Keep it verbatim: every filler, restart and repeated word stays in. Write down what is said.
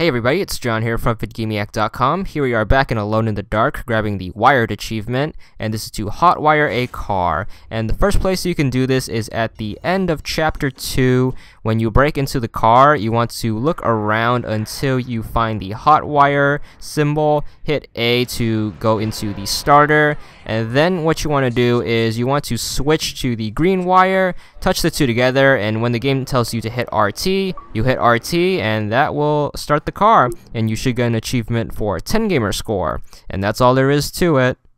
Hey everybody, it's John here from VidGamiac dot com. Here we are back in Alone in the Dark, grabbing the Wired achievement, and this is to hotwire a car. And the first place you can do this is at the end of Chapter two. When you break into the car, you want to look around until you find the hotwire symbol, hit A to go into the starter, and then what you want to do is you want to switch to the green wire, touch the two together, and when the game tells you to hit R T, you hit R T, and that will start the car, and you should get an achievement for ten gamer score, and that's all there is to it.